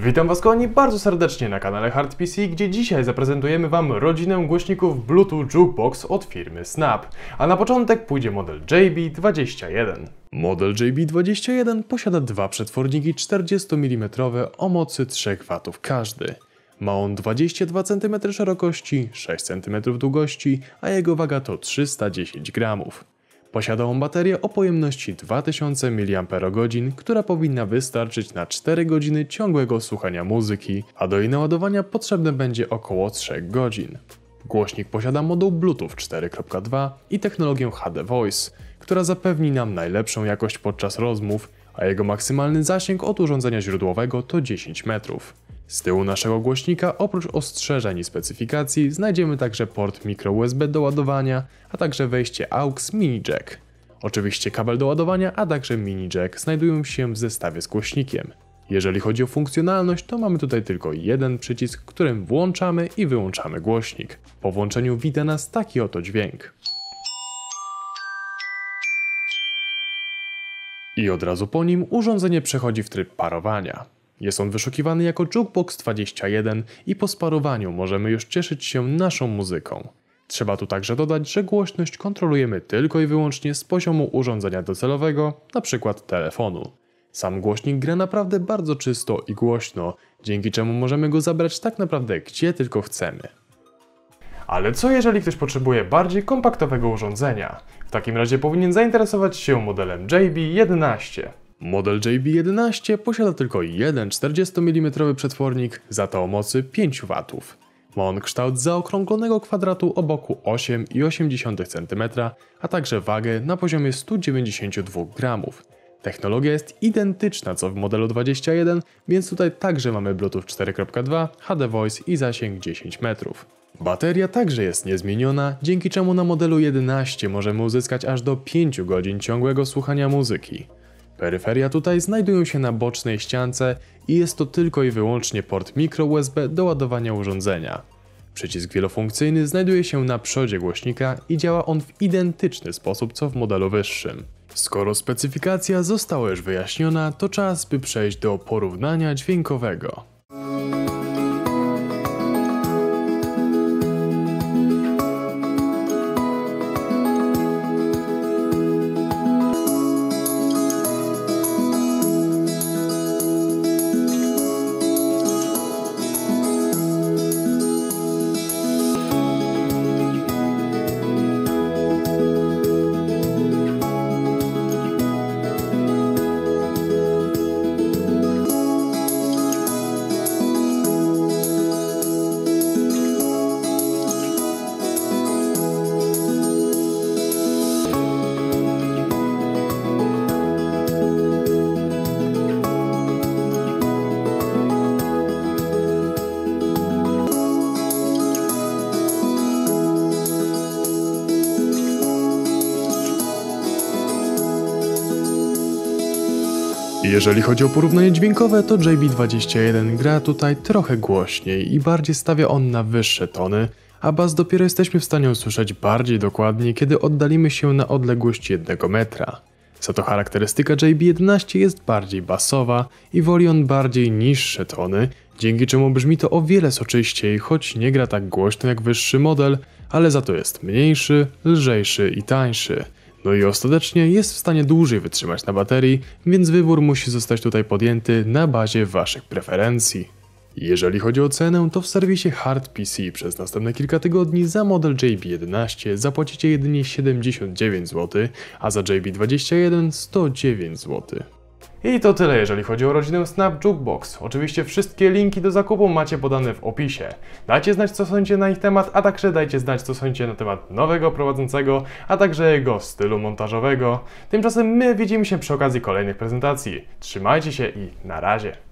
Witam Was, kochani, bardzo serdecznie na kanale HardPC, gdzie dzisiaj zaprezentujemy Wam rodzinę głośników Bluetooth Jukebox od firmy Snab. A na początek pójdzie model JB21. Model JB21 posiada dwa przetworniki 40 mm o mocy 3 W każdy. Ma on 22 cm szerokości, 6 cm długości, a jego waga to 310 g. Posiada on baterię o pojemności 2000 mAh, która powinna wystarczyć na 4 godziny ciągłego słuchania muzyki, a do jej naładowania potrzebne będzie około 3 godzin. Głośnik posiada moduł Bluetooth 4.2 i technologię HD Voice, która zapewni nam najlepszą jakość podczas rozmów, a jego maksymalny zasięg od urządzenia źródłowego to 10 metrów. Z tyłu naszego głośnika, oprócz ostrzeżeń i specyfikacji, znajdziemy także port micro USB do ładowania, a także wejście AUX mini-jack. Oczywiście kabel do ładowania, a także mini-jack znajdują się w zestawie z głośnikiem. Jeżeli chodzi o funkcjonalność, to mamy tutaj tylko jeden przycisk, którym włączamy i wyłączamy głośnik. Po włączeniu widać nas taki oto dźwięk. I od razu po nim urządzenie przechodzi w tryb parowania. Jest on wyszukiwany jako Jukebox 21 i po sparowaniu możemy już cieszyć się naszą muzyką. Trzeba tu także dodać, że głośność kontrolujemy tylko i wyłącznie z poziomu urządzenia docelowego, np. telefonu. Sam głośnik gra naprawdę bardzo czysto i głośno, dzięki czemu możemy go zabrać tak naprawdę gdzie tylko chcemy. Ale co jeżeli ktoś potrzebuje bardziej kompaktowego urządzenia? W takim razie powinien zainteresować się modelem JB11. Model JB11 posiada tylko jeden 40 mm przetwornik, za to o mocy 5 W. Ma on kształt zaokrąglonego kwadratu o boku 8,8 cm, a także wagę na poziomie 192 g. Technologia jest identyczna co w modelu 21, więc tutaj także mamy Bluetooth 4.2, HD Voice i zasięg 10 metrów. Bateria także jest niezmieniona, dzięki czemu na modelu 11 możemy uzyskać aż do 5 godzin ciągłego słuchania muzyki. Peryferia tutaj znajdują się na bocznej ściance i jest to tylko i wyłącznie port micro USB do ładowania urządzenia. Przycisk wielofunkcyjny znajduje się na przodzie głośnika i działa on w identyczny sposób co w modelu wyższym. Skoro specyfikacja została już wyjaśniona, to czas by przejść do porównania dźwiękowego. Jeżeli chodzi o porównanie dźwiękowe, to JB21 gra tutaj trochę głośniej i bardziej stawia on na wyższe tony, a bas dopiero jesteśmy w stanie usłyszeć bardziej dokładnie, kiedy oddalimy się na odległość 1 metra. Za to charakterystyka JB11 jest bardziej basowa i woli on bardziej niższe tony, dzięki czemu brzmi to o wiele soczyściej, choć nie gra tak głośno jak wyższy model, ale za to jest mniejszy, lżejszy i tańszy. No i ostatecznie jest w stanie dłużej wytrzymać na baterii, więc wybór musi zostać tutaj podjęty na bazie Waszych preferencji. Jeżeli chodzi o cenę, to w serwisie HardPC przez następne kilka tygodni za model JB11 zapłacicie jedynie 79 zł, a za JB21 109 zł. I to tyle, jeżeli chodzi o rodzinę Snab Jukebox. Oczywiście wszystkie linki do zakupu macie podane w opisie. Dajcie znać, co sądzicie na ich temat, a także dajcie znać, co sądzicie na temat nowego prowadzącego, a także jego stylu montażowego. Tymczasem my widzimy się przy okazji kolejnych prezentacji. Trzymajcie się i na razie.